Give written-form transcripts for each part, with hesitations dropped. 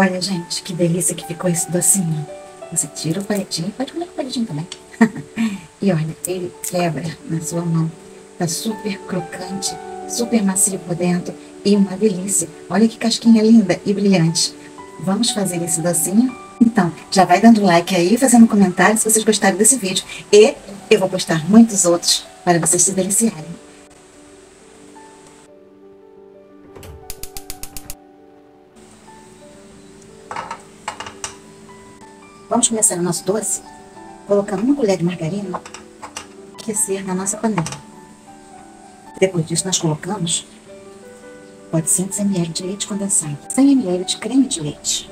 Olha, gente, que delícia que ficou esse docinho. Você tira o palitinho, pode comer o palitinho também. E olha, ele quebra na sua mão. Tá super crocante, super macio por dentro e uma delícia. Olha que casquinha linda e brilhante. Vamos fazer esse docinho? Então, já vai dando like aí, fazendo comentário se vocês gostaram desse vídeo. E eu vou postar muitos outros para vocês se deliciarem. Vamos começar o nosso doce colocando uma colher de margarina e aquecer na nossa panela. Depois disso, nós colocamos 400 ml de leite condensado, 100 ml de creme de leite,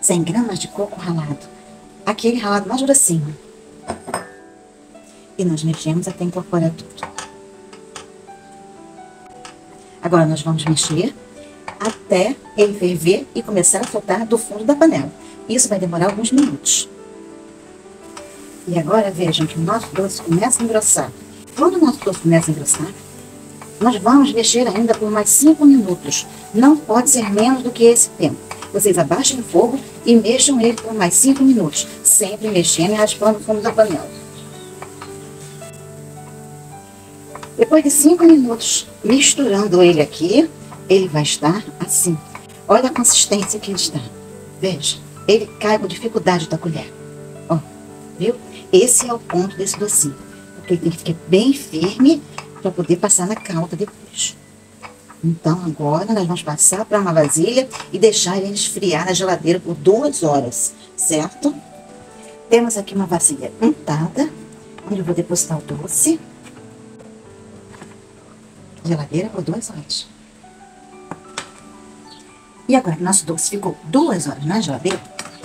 100 gramas de coco ralado, aquele ralado mais grossinho. E nós mexemos até incorporar tudo. Agora nós vamos mexer até ele ferver e começar a flotar do fundo da panela. Isso vai demorar alguns minutos. E agora vejam que o nosso doce começa a engrossar. Quando o nosso doce começa a engrossar, nós vamos mexer ainda por mais 5 minutos. Não pode ser menos do que esse tempo. Vocês abaixem o fogo e mexam ele por mais 5 minutos, sempre mexendo e raspando o fundo da panela. Depois de 5 minutos, misturando ele aqui, ele vai estar assim. Olha a consistência que ele está. Veja, ele cai com dificuldade da colher. Ó, viu? Esse é o ponto desse docinho. Porque ele tem que ficar bem firme para poder passar na calda depois. Então agora nós vamos passar para uma vasilha e deixar ele esfriar na geladeira por 2 horas, certo? Temos aqui uma vasilha untada, onde eu vou depositar o doce. Geladeira por 2 horas. E agora que nosso doce ficou 2 horas na geladeira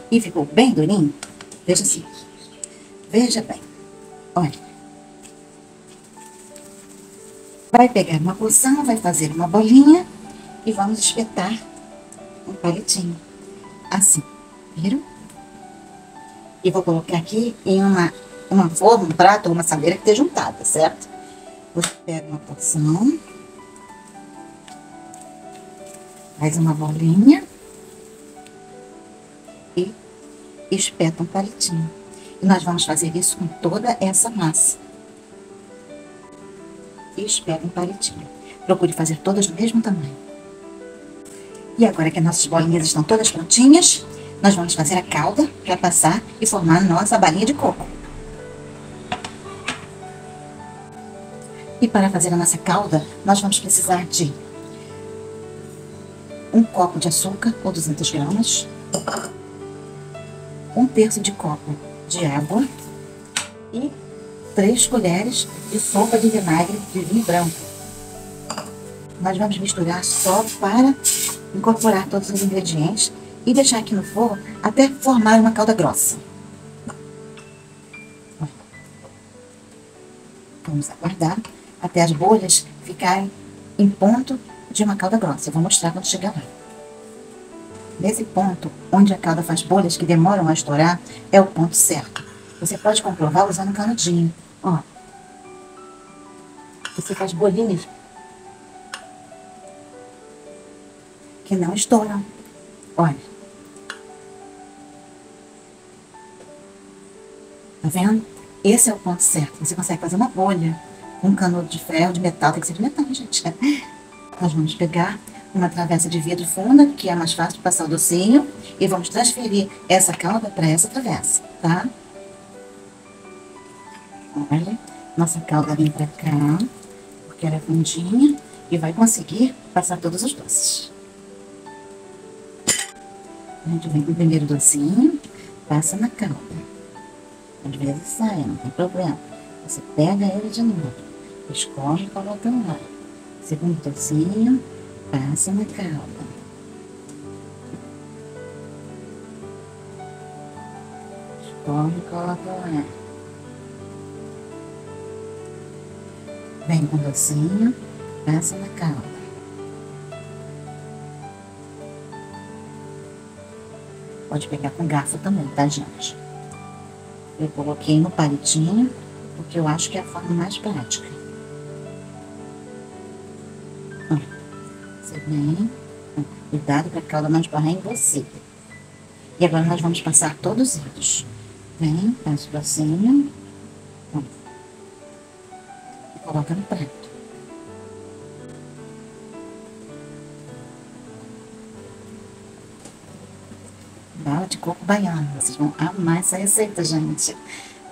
e ficou bem durinho, veja assim, veja bem, olha. Vai pegar uma porção, vai fazer uma bolinha e vamos espetar um palitinho, assim, viram? E vou colocar aqui em uma forma, um prato ou uma assadeira que esteja untada, certo? Você pega uma porção, faz uma bolinha e espeta um palitinho. E nós vamos fazer isso com toda essa massa. Espera um palitinho. Procure fazer todas do mesmo tamanho. E agora que as nossas bolinhas estão todas prontinhas, nós vamos fazer a calda para passar e formar a nossa balinha de coco. E para fazer a nossa calda, nós vamos precisar de 1 copo de açúcar ou 200 gramas, 1/3 de copo de água e 3 colheres de sopa de vinagre de vinho branco. Nós vamos misturar só para incorporar todos os ingredientes e deixar aqui no fogo até formar uma calda grossa. Vamos aguardar até as bolhas ficarem em ponto de uma calda grossa. Eu vou mostrar quando chegar lá. Nesse ponto, onde a calda faz bolhas que demoram a estourar, é o ponto certo. Você pode comprovar usando um canudinho. Ó, você faz bolinhas que não estouram. Olha, tá vendo? Esse é o ponto certo. Você consegue fazer uma bolha com um canudo de ferro, de metal. Tem que ser de metal, gente. Nós vamos pegar uma travessa de vidro funda, que é mais fácil de passar o docinho, e vamos transferir essa calda para essa travessa, tá? Olha, nossa calda vem pra cá, porque ela é fundinha e vai conseguir passar todos os doces. A gente vem com o primeiro docinho, passa na calda. Às vezes sai, não tem problema. Você pega ele de novo, escorre e coloca lá. Segundo docinho, passa na calda. Escorre e coloca lá. Vem com o docinho, passa na calda. Pode pegar com garfo também, tá, gente? Eu coloquei no palitinho, porque eu acho que é a forma mais prática. Ó, você vem, Cuidado para a cauda não esbarrar em você. E agora nós vamos passar todos eles. Vem, passo pra cima. Ó. E coloca no prato. Bala de coco baiano. Vocês vão amar essa receita, gente.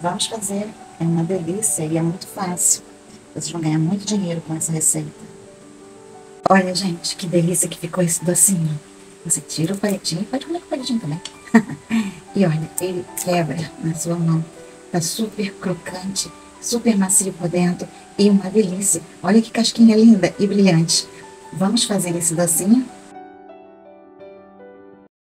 Vamos fazer. É uma delícia e é muito fácil. Vocês vão ganhar muito dinheiro com essa receita. Olha, gente, que delícia que ficou esse docinho. Você tira o palitinho, pode comer o palitinho também. E olha, ele quebra na sua mão. Tá super crocante, super macio por dentro e uma delícia. Olha que casquinha linda e brilhante. Vamos fazer esse docinho?